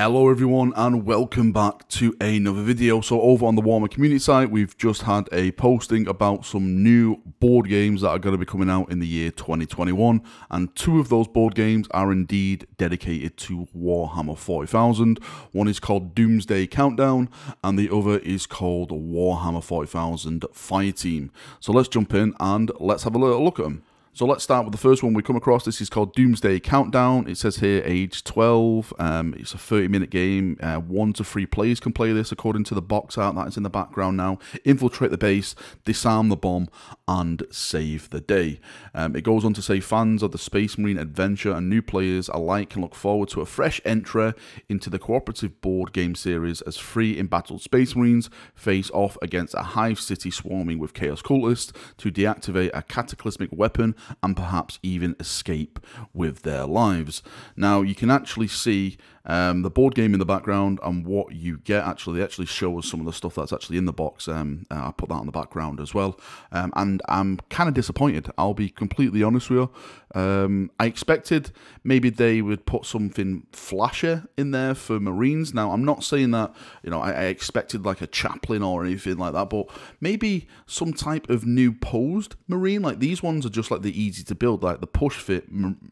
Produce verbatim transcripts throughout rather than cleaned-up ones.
Hello everyone and welcome back to another video. So over on the Warhammer community site, we've just had a posting about some new board games that are going to be coming out in the year twenty twenty-one, and two of those board games are indeed dedicated to Warhammer forty thousand. One is called Doomsday Countdown and the other is called Warhammer forty thousand Fireteam. So let's jump in and let's have a little look at them. So let's start with the first one we come across. This is called Doomsday Countdown. It says here age twelve. Um, it's a thirty minute game. Uh, one to three players can play this according to the box art that is in the background now. Infiltrate the base, disarm the bomb, and save the day. Um, it goes on to say fans of the Space Marine adventure and new players alike can look forward to a fresh entry into the cooperative board game series as three embattled Space Marines face off against a hive city swarming with Chaos Cultists to deactivate a cataclysmic weapon and perhaps even escape with their lives. Now you can actually see um, the board game in the background and what you get. Actually, they actually show us some of the stuff that's actually in the box. Um, uh, I put that in the background as well. Um, and I'm kind of disappointed, I'll be completely honest with you. Um, I expected maybe they would put something flasher in there for Marines. Now I'm not saying that, you know, I, I expected like a chaplain or anything like that, but maybe some type of new posed Marine. Like these ones are just like the easy to build, like the push fit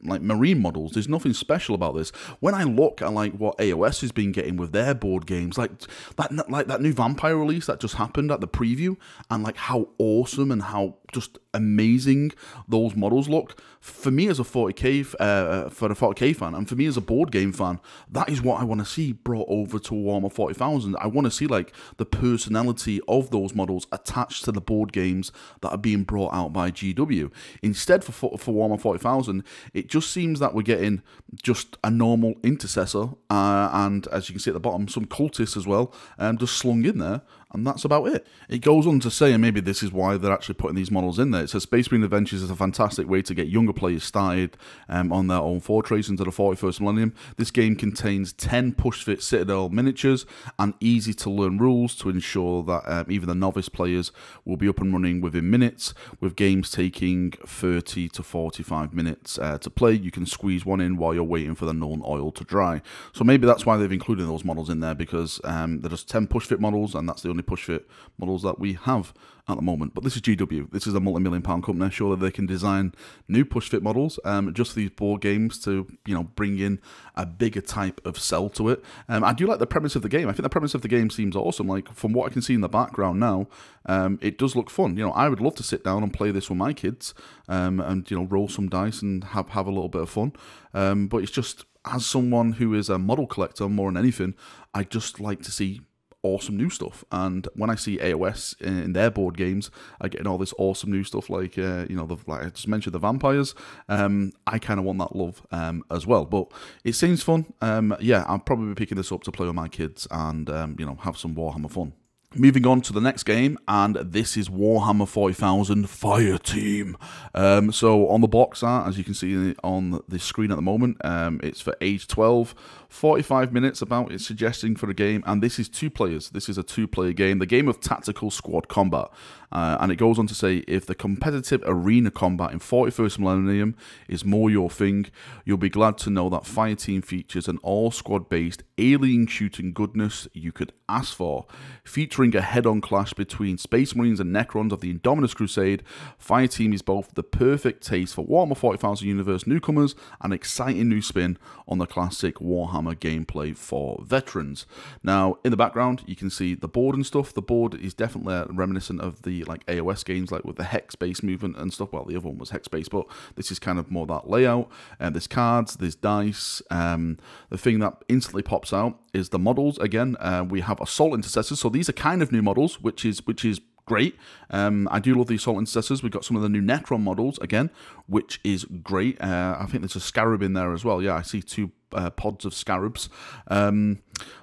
like Marine models. There's nothing special about this. When I look at like what A O S has been getting with their board games, like that like that new Vampire release that just happened at the preview, and like how awesome and how just amazing those models look. For me as a forty K uh, for a forty K fan, and for me as a board game fan, that is what I want to see brought over to Warhammer forty thousand. I want to see like the personality of those models attached to the board games that are being brought out by G W. Instead, for for Warhammer forty thousand, it just seems that we're getting just a normal intercessor, uh, and as you can see at the bottom, some cultists as well, um, just slung in there. And that's about it. It goes on to say, and maybe this is why they're actually putting these models in there, it says Space Marine Adventures is a fantastic way to get younger players started um, on their own fortress into the forty-first millennium. This game contains ten push-fit Citadel miniatures and easy-to-learn rules to ensure that um, even the novice players will be up and running within minutes, with games taking thirty to forty-five minutes uh, to play. You can squeeze one in while you're waiting for the known oil to dry. So maybe that's why they've included those models in there, because um, they're just ten push-fit models, and that's the only push fit models that we have at the moment. But this is G W, this is a multi-million pound company. Surely they can design new push fit models um, just for these board games to, you know, bring in a bigger type of sell to it. Um, I do like the premise of the game. I think the premise of the game seems awesome. Like from what I can see in the background now, um, it does look fun. You know, I would love to sit down and play this with my kids um, and, you know, roll some dice and have, have a little bit of fun. Um, but it's just, as someone who is a model collector more than anything, I just like to see awesome new stuff. And when I see A O S in their board games are getting all this awesome new stuff, like uh, you know, the, like I just mentioned, the vampires, um, I kind of want that love um, as well. But it seems fun. Um, yeah, I'll probably be picking this up to play with my kids and um, you know, have some Warhammer fun. Moving on to the next game, and this is Warhammer forty thousand Fireteam. Um, so on the box art, as you can see on the screen at the moment, um, it's for age twelve, forty-five minutes about it's suggesting for the game, and this is two players. This is a two-player game, the game of tactical squad combat. Uh, and it goes on to say, if the competitive arena combat in forty-first Millennium is more your thing, you'll be glad to know that Fireteam features an all-squad-based alien shooting goodness you could ask for. Featuring a head-on clash between Space Marines and Necrons of the Indomitus Crusade, Fireteam is both the perfect taste for Warhammer forty thousand Universe newcomers and exciting new spin on the classic Warhammer gameplay for veterans. Now, in the background, you can see the board and stuff. The board is definitely reminiscent of the like A O S games, like with the hex-based movement and stuff. Well, the other one was hex-based, but this is kind of more that layout. And um, there's cards, there's dice. Um, the thing that instantly pops out is the models. Again, uh, we have Assault Intercessors, so these are kind of new models, which is which is great. Um, I do love the Assault Intercessors. We've got some of the new Necron models, again, which is great. Uh, I think there's a Scarab in there as well. Yeah, I see two uh, pods of Scarabs. Um,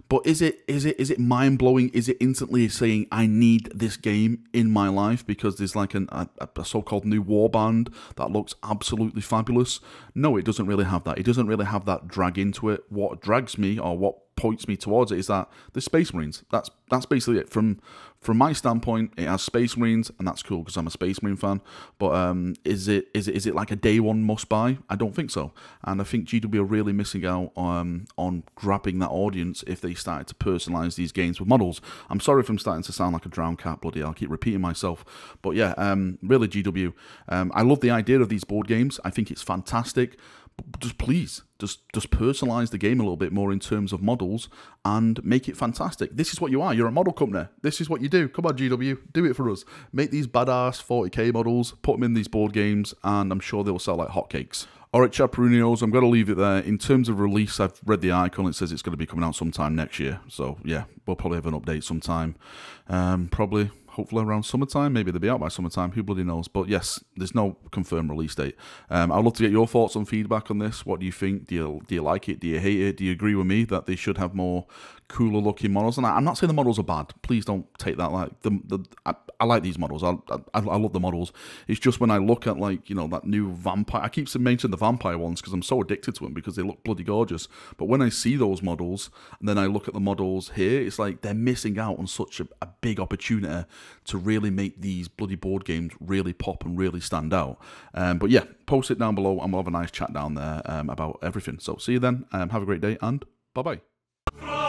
but is it is it is it mind-blowing? Is it instantly saying, I need this game in my life because there's like an, a, a so-called new warband that looks absolutely fabulous? No, it doesn't really have that. It doesn't really have that drag into it. What drags me, or what points me towards it, is that the Space Marines. That's that's basically it. From from my standpoint, it has Space Marines, and that's cool because I'm a Space Marine fan. But um, is it is it is it like a day one must buy? I don't think so. And I think G W are really missing out go um, on grabbing that audience if they started to personalize these games with models. I'm sorry if I'm starting to sound like a drowned cat, bloody hell, I'll keep repeating myself. But yeah, um, really, G W, um, I love the idea of these board games. I think it's fantastic. Just please, just just personalize the game a little bit more in terms of models and make it fantastic. This is what you are. You're a model company. This is what you do. Come on, G W, do it for us. Make these badass forty K models, put them in these board games, and I'm sure they'll sell like hotcakes. All right, Chaperunios, I'm going to leave it there. In terms of release, I've read the icon. It says it's going to be coming out sometime next year. So, yeah, we'll probably have an update sometime. Um, probably... Hopefully around summertime. Maybe they'll be out by summertime. Who bloody knows? But yes, there's no confirmed release date. Um, I'd love to get your thoughts and feedback on this. What do you think? Do you, do you like it? Do you hate it? Do you agree with me that they should have more cooler looking models? And I, I'm not saying the models are bad. Please don't take that like the. the I, I like these models. I, I I love the models. It's just when I look at like you know that new vampire. I keep mentioning the vampire ones because I'm so addicted to them because they look bloody gorgeous. But when I see those models and then I look at the models here, it's like they're missing out on such a, a big opportunity to really make these bloody board games really pop and really stand out. Um, but yeah, post it down below and we'll have a nice chat down there um, about everything. So see you then. Um, have a great day and bye-bye.